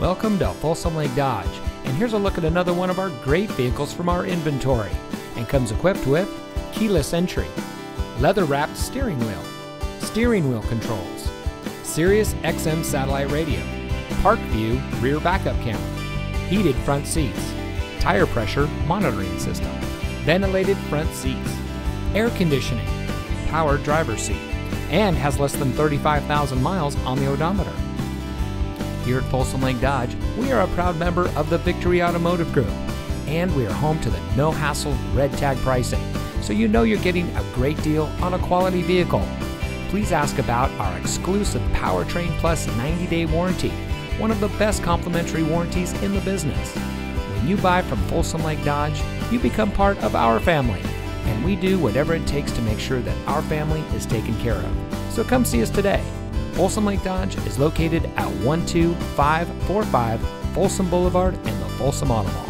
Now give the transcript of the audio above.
Welcome to Folsom Lake Dodge, and here's a look at another one of our great vehicles from our inventory, and comes equipped with keyless entry, leather-wrapped steering wheel controls, Sirius XM satellite radio, ParkView rear backup camera, heated front seats, tire pressure monitoring system, ventilated front seats, air conditioning, power driver's seat, and has less than 35,000 miles on the odometer. Here at Folsom Lake Dodge, we are a proud member of the Victory Automotive Group, and we are home to the no-hassle red tag pricing, so you know you're getting a great deal on a quality vehicle. Please ask about our exclusive Powertrain Plus 90-day warranty, one of the best complimentary warranties in the business. When you buy from Folsom Lake Dodge, you become part of our family, and we do whatever it takes to make sure that our family is taken care of. So come see us today. Folsom Lake Dodge is located at 12545 Folsom Boulevard in the Folsom Auto Mall.